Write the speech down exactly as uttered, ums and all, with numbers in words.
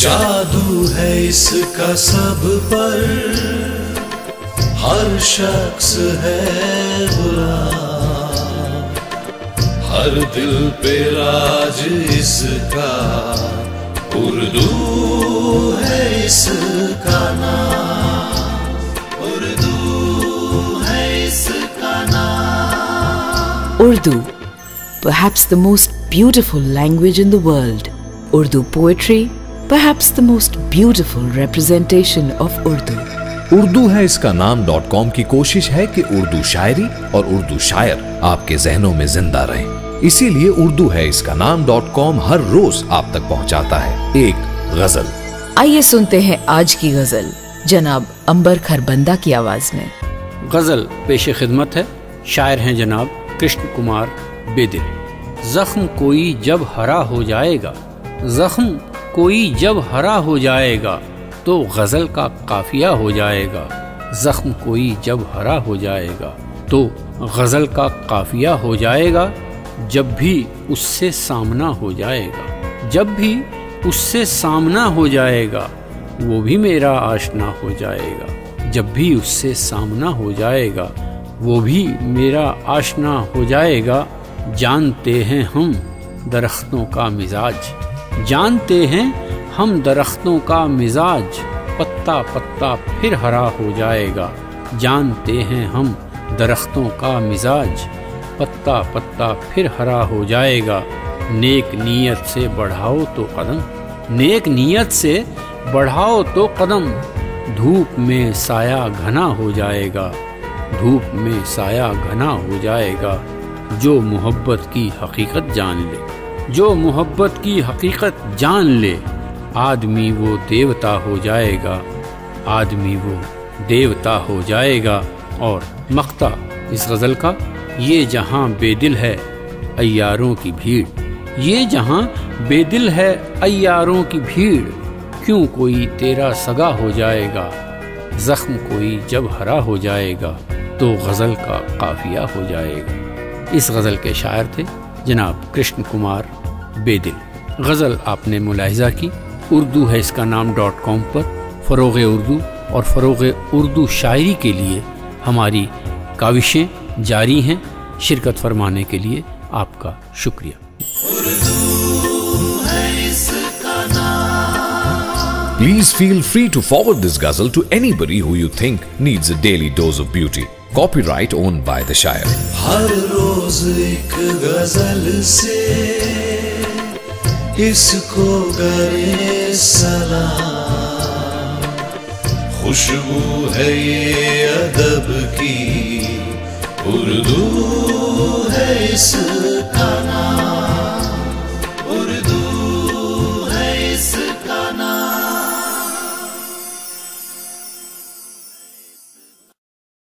जादू है इसका सब पर, हर शख्स है गुलाम, हर दिल पे राज इसका, उर्दू है इसका नाम, उर्दू है इसका नाम। Urdu, perhaps the most beautiful language in the world. Urdu poetry, perhaps the most beautiful representation of Urdu. Urdu hai iska naam dot com की कोशिश है कि उर्दू शायरी और उर्दू शायर आपके जहनों में जिंदा रहे, इसीलिए उर्दू है इसका नाम डॉट कॉम हर रोज आप तक पहुंचाता है एक गजल। आइए सुनते हैं आज की गजल जनाब अंबर खरबंदा की आवाज में। गजल पेश खिदमत है, शायर हैं जनाब कृष्ण कुमार बेदिन। जख्म कोई जब हरा हो जाएगा, जख्म कोई जब हरा हो जाएगा, तो गज़ल का काफिया हो जाएगा। जख्म कोई जब हरा हो जाएगा, तो गज़ल का काफिया हो जाएगा। जब भी उससे सामना हो जाएगा, जब भी उससे सामना हो जाएगा, वो भी मेरा आशना हो जाएगा। जब भी उससे सामना हो जाएगा, वो भी मेरा आशना हो जाएगा। जानते हैं हम दरख्तों का मिजाज, जानते हैं हम दरख्तों का मिजाज, पत्ता पत्ता फिर हरा हो जाएगा। जानते हैं हम दरख्तों का मिजाज, पत्ता पत्ता फिर हरा हो जाएगा। नेक नीयत से बढ़ाओ तो कदम, नेक नीयत से बढ़ाओ तो कदम, धूप में साया घना हो जाएगा, धूप में साया घना हो जाएगा। जो मोहब्बत की हकीकत जान ले, जो मोहब्बत की हकीकत जान ले, आदमी वो देवता हो जाएगा, आदमी वो देवता हो जाएगा। और मक्ता इस गज़ल का, ये जहाँ बेदिल है अय्यारों की भीड़, ये जहाँ बेदिल है अय्यारों की भीड़, क्यों कोई तेरा सगा हो जाएगा। ज़ख्म कोई जब हरा हो जाएगा, तो गज़ल का काफिया हो जाएगा। इस गज़ल के शायर थे जनाब कृष्ण कुमार बेदिन। गज़ल आपने मुलाहिजा की उर्दू है इसका नाम डॉट कॉम पर फ़रोग़ उर्दू और फ़रोग़ उर्दू शायरी के लिए हमारी काविशें जारी हैं। शिरकत फरमाने के लिए आपका शुक्रिया। Please feel free to forward this ghazal to anybody who you think needs a daily dose of beauty. Copyright owned by the Shire. हर रोज एक गजल से इसको करे सलाम, खुशबू है ये अदब की, उर्दू है इसका नाम।